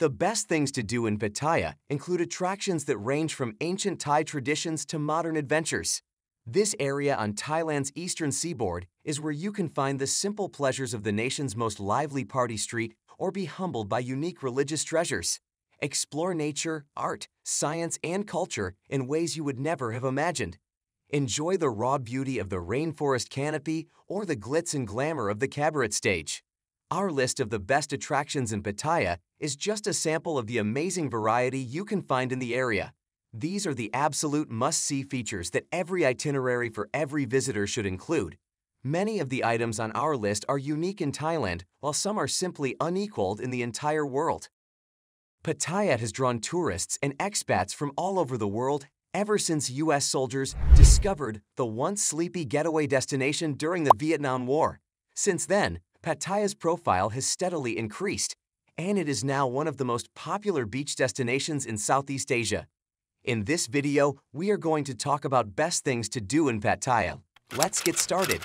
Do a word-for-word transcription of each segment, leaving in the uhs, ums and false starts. The best things to do in Pattaya include attractions that range from ancient Thai traditions to modern adventures. This area on Thailand's eastern seaboard is where you can find the simple pleasures of the nation's most lively party street or be humbled by unique religious treasures. Explore nature, art, science, and culture in ways you would never have imagined. Enjoy the raw beauty of the rainforest canopy or the glitz and glamour of the cabaret stage. Our list of the best attractions in Pattaya is just a sample of the amazing variety you can find in the area. These are the absolute must-see features that every itinerary for every visitor should include. Many of the items on our list are unique in Thailand, while some are simply unequaled in the entire world. Pattaya has drawn tourists and expats from all over the world ever since U S soldiers discovered the once sleepy getaway destination during the Vietnam War. Since then, Pattaya's profile has steadily increased, and it is now one of the most popular beach destinations in Southeast Asia. In this video, we are going to talk about best things to do in Pattaya. Let's get started.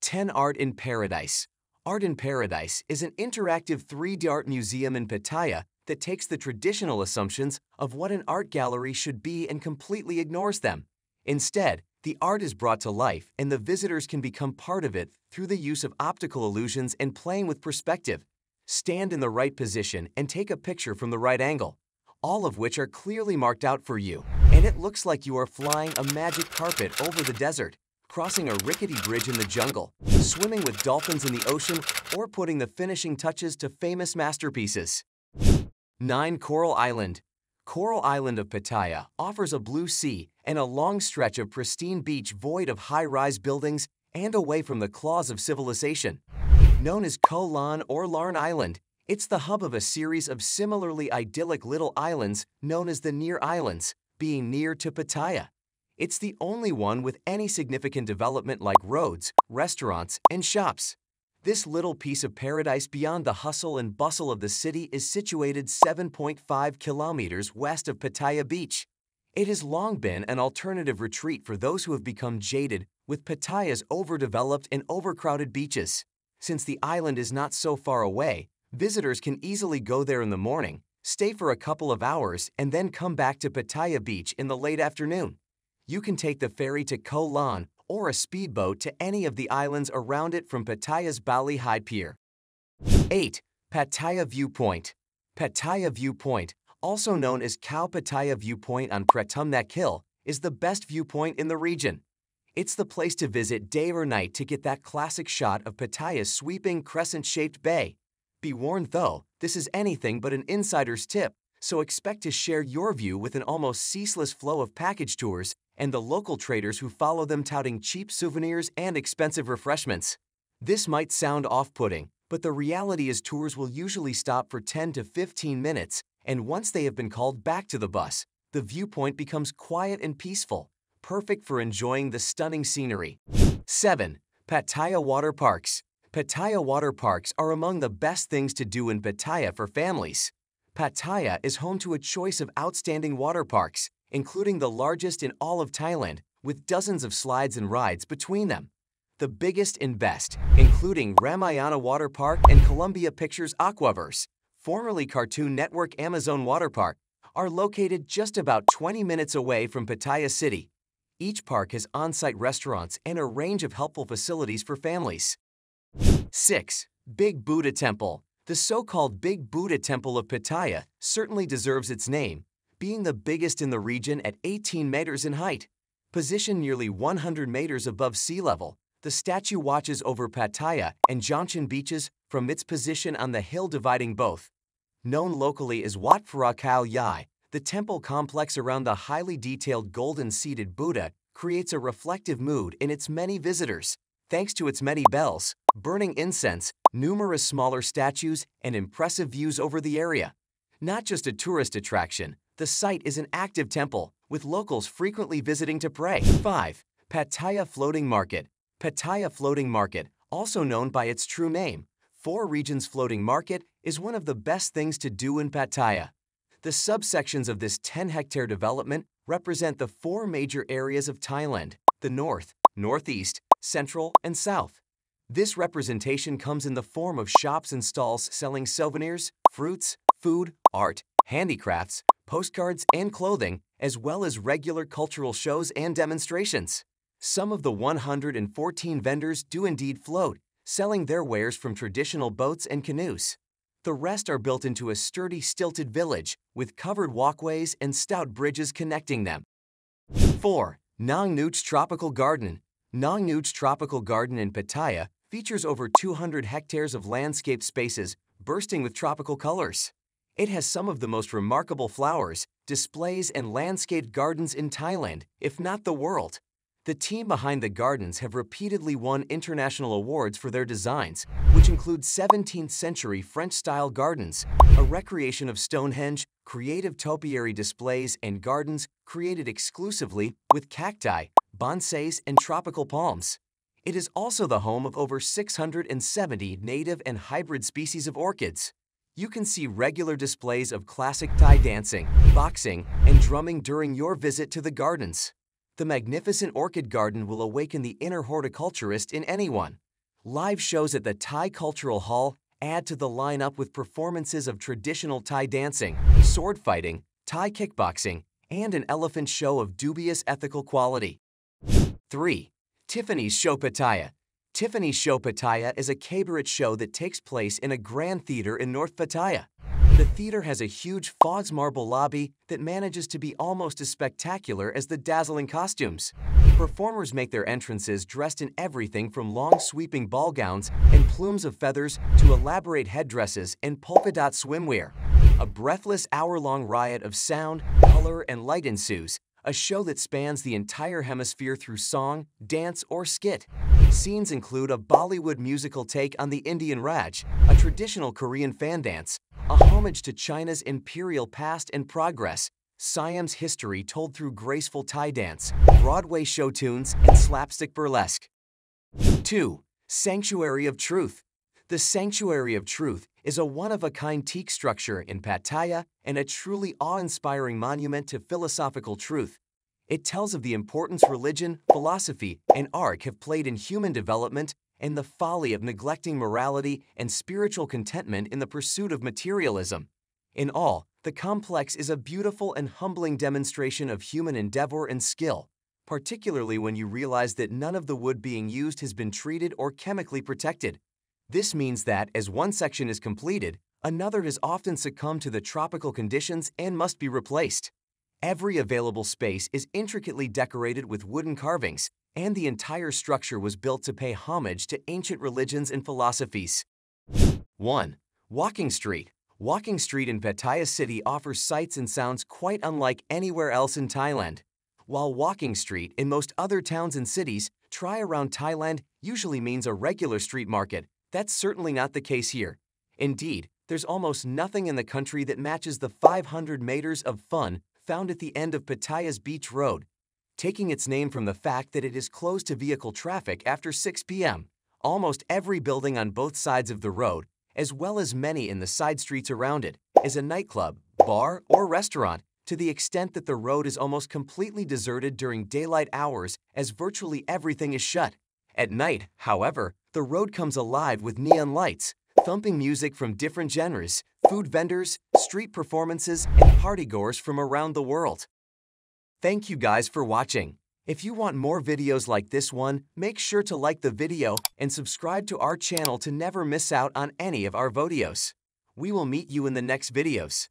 ten Art in Paradise. Art in Paradise is an interactive three D art museum in Pattaya that takes the traditional assumptions of what an art gallery should be and completely ignores them. Instead, the art is brought to life and the visitors can become part of it through the use of optical illusions and playing with perspective. Stand in the right position and take a picture from the right angle, all of which are clearly marked out for you, and it looks like you are flying a magic carpet over the desert, crossing a rickety bridge in the jungle, swimming with dolphins in the ocean, or putting the finishing touches to famous masterpieces. nine Coral Island. Coral Island of Pattaya offers a blue sea and a long stretch of pristine beach void of high-rise buildings and away from the claws of civilization. Known as Koh Lan or Larn Island, it's the hub of a series of similarly idyllic little islands known as the Near Islands, being near to Pattaya. It's the only one with any significant development like roads, restaurants, and shops. This little piece of paradise beyond the hustle and bustle of the city is situated seven point five kilometers west of Pattaya Beach. It has long been an alternative retreat for those who have become jaded with Pattaya's overdeveloped and overcrowded beaches. Since the island is not so far away, visitors can easily go there in the morning, stay for a couple of hours, and then come back to Pattaya Beach in the late afternoon. You can take the ferry to Koh Lan or a speedboat to any of the islands around it from Pattaya's Bali High Pier. eight Pattaya Viewpoint. Pattaya Viewpoint, also known as Khao Pattaya Viewpoint on Pratumnak Hill, is the best viewpoint in the region. It's the place to visit day or night to get that classic shot of Pattaya's sweeping crescent-shaped bay. Be warned though, this is anything but an insider's tip, so expect to share your view with an almost ceaseless flow of package tours and the local traders who follow them touting cheap souvenirs and expensive refreshments. This might sound off-putting, but the reality is tours will usually stop for ten to fifteen minutes, and once they have been called back to the bus, the viewpoint becomes quiet and peaceful, perfect for enjoying the stunning scenery. seven Pattaya Water Parks. Pattaya Water Parks are among the best things to do in Pattaya for families. Pattaya is home to a choice of outstanding water parks, including the largest in all of Thailand, with dozens of slides and rides between them. The biggest and best, including Ramayana Water Park and Columbia Pictures Aquaverse, formerly Cartoon Network Amazon Water Park, are located just about twenty minutes away from Pattaya City. Each park has on-site restaurants and a range of helpful facilities for families. six Big Buddha Temple. The so-called Big Buddha Temple of Pattaya certainly deserves its name, being the biggest in the region at eighteen meters in height. Positioned nearly one hundred meters above sea level, the statue watches over Pattaya and Jomtien beaches from its position on the hill dividing both. Known locally as Wat Phra Khao Yai, the temple complex around the highly detailed golden-seated Buddha creates a reflective mood in its many visitors, thanks to its many bells, burning incense, numerous smaller statues, and impressive views over the area. Not just a tourist attraction, the site is an active temple, with locals frequently visiting to pray. five Pattaya Floating Market. Pattaya Floating Market, also known by its true name, Four Regions Floating Market, is one of the best things to do in Pattaya. The subsections of this ten hectare development represent the four major areas of Thailand: the north, northeast, central, and south. This representation comes in the form of shops and stalls selling souvenirs, fruits, food, art, handicrafts, postcards, and clothing, as well as regular cultural shows and demonstrations. Some of the one hundred fourteen vendors do indeed float, selling their wares from traditional boats and canoes. The rest are built into a sturdy, stilted village, with covered walkways and stout bridges connecting them. four. Nong Nooch Tropical Garden. Nong Nooch Tropical Garden in Pattaya features over two hundred hectares of landscape spaces, bursting with tropical colors. It has some of the most remarkable flowers, displays, and landscaped gardens in Thailand, if not the world. The team behind the gardens have repeatedly won international awards for their designs, which include seventeenth century French-style gardens, a recreation of Stonehenge, creative topiary displays and gardens created exclusively with cacti, bonsays, and tropical palms. It is also the home of over six hundred seventy native and hybrid species of orchids. You can see regular displays of classic Thai dancing, boxing, and drumming during your visit to the gardens. The magnificent orchid garden will awaken the inner horticulturist in anyone. Live shows at the Thai Cultural Hall add to the lineup with performances of traditional Thai dancing, sword fighting, Thai kickboxing, and an elephant show of dubious ethical quality. three. Tiffany's Show Pattaya. Tiffany's Show Pattaya is a cabaret show that takes place in a grand theater in North Pattaya. The theater has a huge Faw's marble lobby that manages to be almost as spectacular as the dazzling costumes. Performers make their entrances dressed in everything from long sweeping ball gowns and plumes of feathers to elaborate headdresses and polka dot swimwear. A breathless hour-long riot of sound, color, and light ensues, a show that spans the entire hemisphere through song, dance, or skit. Scenes include a Bollywood musical take on the Indian Raj, a traditional Korean fan dance, a homage to China's imperial past and progress, Siam's history told through graceful Thai dance, Broadway show tunes, and slapstick burlesque. two. Sanctuary of Truth. The Sanctuary of Truth is a one-of-a-kind teak structure in Pattaya and a truly awe-inspiring monument to philosophical truth. It tells of the importance religion, philosophy, and art have played in human development and the folly of neglecting morality and spiritual contentment in the pursuit of materialism. In all, the complex is a beautiful and humbling demonstration of human endeavor and skill, particularly when you realize that none of the wood being used has been treated or chemically protected. This means that, as one section is completed, another has often succumbed to the tropical conditions and must be replaced. Every available space is intricately decorated with wooden carvings, and the entire structure was built to pay homage to ancient religions and philosophies. one. Walking Street. Walking Street in Pattaya City offers sights and sounds quite unlike anywhere else in Thailand. While walking street in most other towns and cities, try around Thailand usually means a regular street market, that's certainly not the case here. Indeed, there's almost nothing in the country that matches the five hundred meters of fun found at the end of Pattaya's Beach Road, taking its name from the fact that it is closed to vehicle traffic after six p m Almost every building on both sides of the road, as well as many in the side streets around it, is a nightclub, bar, or restaurant, to the extent that the road is almost completely deserted during daylight hours as virtually everything is shut. At night, however, the road comes alive with neon lights, thumping music from different genres, food vendors, street performances, and partygoers from around the world. Thank you guys for watching. If you want more videos like this one, make sure to like the video and subscribe to our channel to never miss out on any of our videos. We will meet you in the next videos.